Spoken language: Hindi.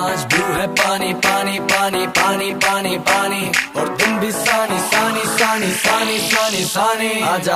आज ब्लू है पानी पानी पानी पानी पानी पानी और तुम भी सानी सानी सानी सानी सानी सानी आजा।